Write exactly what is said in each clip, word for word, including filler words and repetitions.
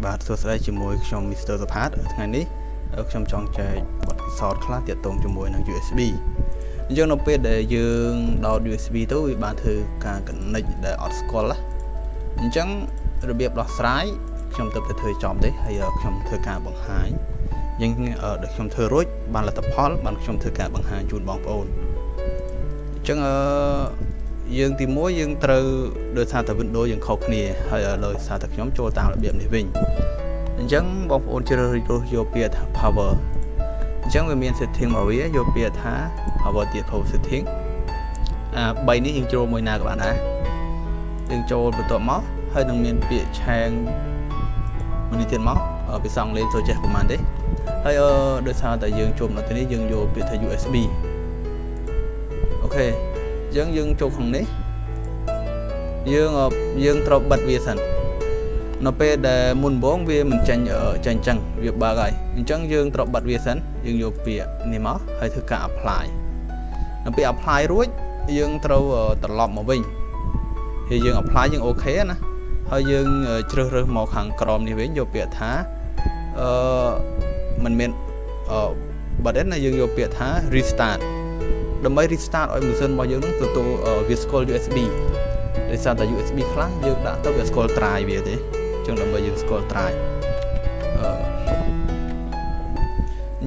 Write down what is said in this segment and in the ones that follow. Và số đây chỉ môi trong mít-tơ Sophat ngày ní ở trong trong chơi bật sọt class tiệt tồn cho môi năng u ét bê. Do nó biết để dương đo u ét bê tới bạn thử cả cẩn nịch để ở school á. Chẳng rồi biết đo trái trong tập thể thời chọn đấy hay ở trong thời cả bằng hái. Nhưng ở được trong thời rối bạn là tập hot bạn trong thời cả bằng hái chun bằng ôn. Chẳng dương thì mỗi dương từ đôi xa từ vận đôi dương khóc nè hay ở lời xa thật nhóm cho tạo là biểm để mình chẳng bọc ôn chơi rồi vô bia thả power chẳng về miền sẽ thiên bảo vía vô bia thả power tiệt phổ sẽ thiên à bay ní dương trôi mùi nào các bạn ạ dương trôi một tổ móc hơi đồng miền bịa trang mình đi tiền móc ở phía xong lên rồi chạy của màn đấy hay ở đôi xa tại dương trôi nó tới dương vô bịa thả u ét bê ok dương dương chụp không đấy dương dương trộn bật việt sản nó về để muốn bốn về mình tranh ở tranh tranh việc ba ngày chẳng dương trộn bật việt sản dương vô việc niệm máu hay thực cả apply nó bị apply rồi dương trộn tận lọt một mình thì dương apply dương ok nè hay dương chơi chơi màu hàng crom thì vẫn vô việc thá mình mình bật đến là dương vô việc thá restart đầm bay restart ở mùa xuân bao nhiêu từ từ việt school u ét bê để sao tại u ét bê khác như đã tới việt school try về thế trong đầm bay việt school try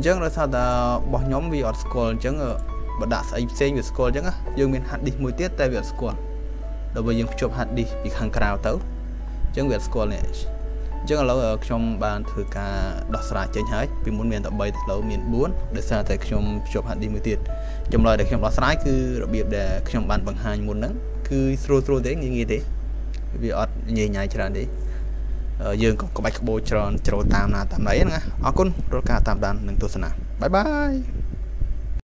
chẳng là sao ta bỏ nhóm việt school chẳng ở bật đã xây xây việt school chẳng á dương miền hạt đi mùi tiết tại việt school đầm bay dương chụp hạt đi bị hàng cào tấu chẳng việt school này chẳng là lâu ở trong bàn thử cả đọt sải trên hết vì muốn miền tập bay lâu miền buồn để sao tại trong chụp hạt đi mùi tiết trong lời để trong đó trái cứ đặc biệt để trong bàn bằng hai một nắng cứ throw throw thế như thế vì ở nhảy nhảy tròn đấy dương có bạch bồ tròn trâu tam là tam đấy nha. Cảm ơn rồi cả tam đàn đừng tu sửa bye bye.